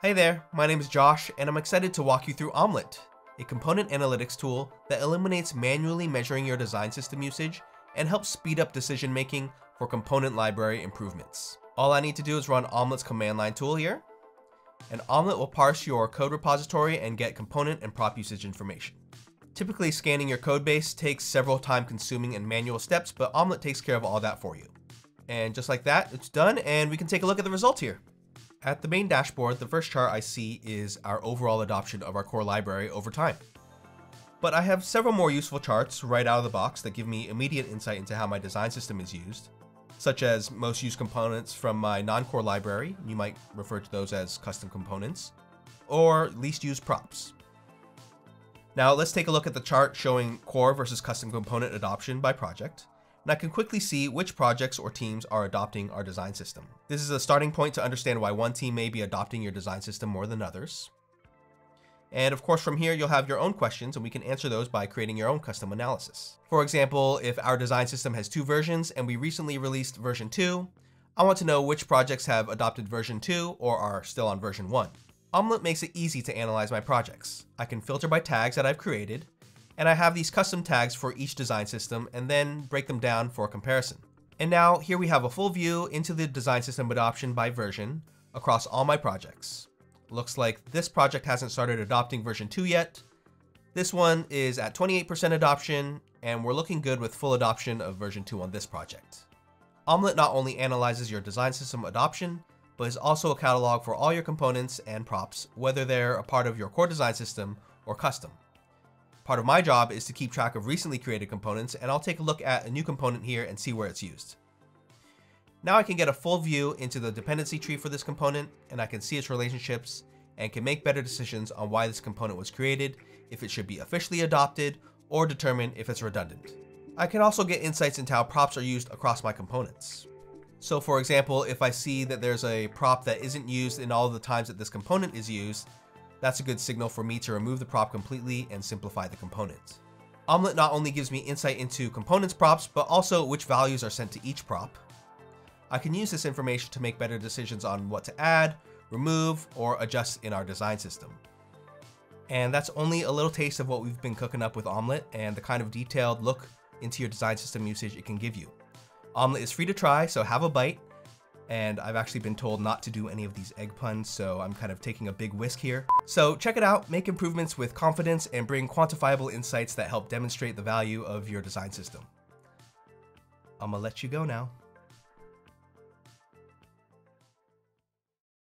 Hey there, my name is Josh, and I'm excited to walk you through Omlet, a component analytics tool that eliminates manually measuring your design system usage and helps speed up decision making for component library improvements. All I need to do is run Omlet's command line tool here, and Omlet will parse your code repository and get component and prop usage information. Typically, scanning your code base takes several time-consuming and manual steps, but Omlet takes care of all that for you. And just like that, it's done, and we can take a look at the results here. At the main dashboard, the first chart I see is our overall adoption of our core library over time. But I have several more useful charts right out of the box that give me immediate insight into how my design system is used, such as most used components from my non-core library, you might refer to those as custom components, or least used props. Now let's take a look at the chart showing core versus custom component adoption by project. And I can quickly see which projects or teams are adopting our design system. This is a starting point to understand why one team may be adopting your design system more than others. And of course, from here, you'll have your own questions, and we can answer those by creating your own custom analysis. For example, if our design system has two versions and we recently released version 2, I want to know which projects have adopted version 2 or are still on version 1. Omlet makes it easy to analyze my projects. I can filter by tags that I've created, and I have these custom tags for each design system and then break them down for a comparison. And now here we have a full view into the design system adoption by version across all my projects. Looks like this project hasn't started adopting version 2 yet. This one is at 28% adoption, and we're looking good with full adoption of version 2 on this project. Omlet not only analyzes your design system adoption, but is also a catalog for all your components and props, whether they're a part of your core design system or custom. Part of my job is to keep track of recently created components, and I'll take a look at a new component here and see where it's used. Now I can get a full view into the dependency tree for this component, and I can see its relationships and can make better decisions on why this component was created, if it should be officially adopted, or determine if it's redundant. I can also get insights into how props are used across my components. So for example, if I see that there's a prop that isn't used in all the times that this component is used, that's a good signal for me to remove the prop completely and simplify the component. Omlet not only gives me insight into components props, but also which values are sent to each prop. I can use this information to make better decisions on what to add, remove, or adjust in our design system. And that's only a little taste of what we've been cooking up with Omlet and the kind of detailed look into your design system usage it can give you. Omlet is free to try, so have a bite. And I've actually been told not to do any of these egg puns, so I'm kind of taking a big whisk here. So check it out, make improvements with confidence, and bring quantifiable insights that help demonstrate the value of your design system. I'm gonna let you go now.